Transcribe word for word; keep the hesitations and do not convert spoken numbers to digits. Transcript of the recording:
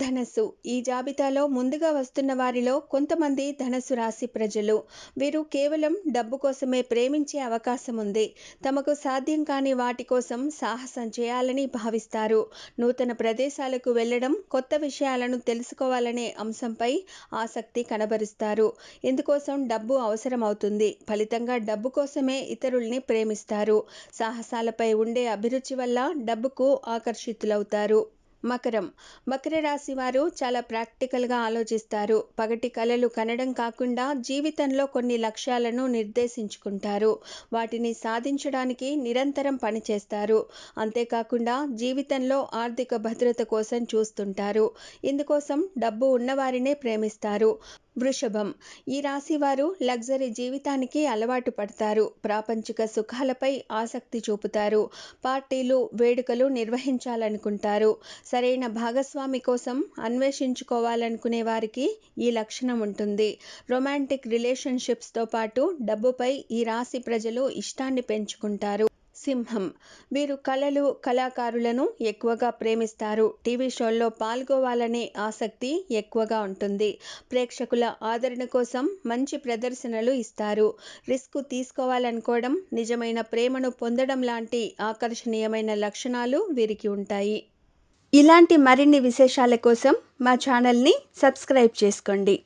ధనస్సు ఈ జాబితాలో ముందుగా వస్తున్న వారిలో కొంతమంది ధనస్సు రాశి ప్రజలు. వీరు కేవలం డబ్బు కోసమే ప్రేమించే అవకాశం ఉంది. తమకు సాధ్యం కాని వాటి కోసం సాహసం చేయాలని భావిస్తారు. నూతన ప్రదేశాలకు వెళ్ళడం, కొత్త విషయాలను తెలుసుకోవాలనే అంశంపై ఆసక్తి కనబరుస్తారు. ఇందుకోసం డబ్బు అవసరమవుతుంది. ఫలితంగా డబ్బు కోసమే ఇతరుల్ని ప్రేమిస్తారు. సాహసాలపై ఉండే అభిరుచి వల్ల డబ్బుకు ఆకర్షితులవుతారు. మకరం మకర రాశి వారు చాలా ప్రాక్టికల్గా ఆలోచిస్తారు. పగటి కలలు కనడం కాకుండా జీవితంలో కొన్ని లక్ష్యాలను నిర్దేశించుకుంటారు. వాటిని సాధించడానికి నిరంతరం పనిచేస్తారు. అంతేకాకుండా జీవితంలో ఆర్థిక భద్రత కోసం చూస్తుంటారు. ఇందుకోసం డబ్బు ఉన్నవారినే ప్రేమిస్తారు. వృషభం ఈ రాశి వారు లగ్జరీ జీవితానికి అలవాటు పడతారు. ప్రాపంచిక సుఖాలపై ఆసక్తి చూపుతారు. పార్టీలు, వేడుకలు నిర్వహించాలనుకుంటారు. సరైన భాగస్వామి కోసం అన్వేషించుకోవాలనుకునే వారికి ఈ లక్షణం ఉంటుంది. రొమాంటిక్ రిలేషన్షిప్స్తో పాటు డబ్బుపై ఈ రాశి ప్రజలు ఇష్టాన్ని పెంచుకుంటారు. సింహం వీరు కళలు, కళాకారులను ఎక్కువగా ప్రేమిస్తారు. టీవీ షోల్లో పాల్గొవాలనే ఆసక్తి ఎక్కువగా ఉంటుంది. ప్రేక్షకుల ఆదరణ కోసం మంచి ప్రదర్శనలు ఇస్తారు. రిస్క్ తీసుకోవాలనుకోవడం, నిజమైన ప్రేమను పొందడం లాంటి ఆకర్షణీయమైన లక్షణాలు వీరికి ఉంటాయి. ఇలాంటి మరిన్ని విశేషాల కోసం మా ఛానల్ని సబ్స్క్రైబ్ చేసుకోండి.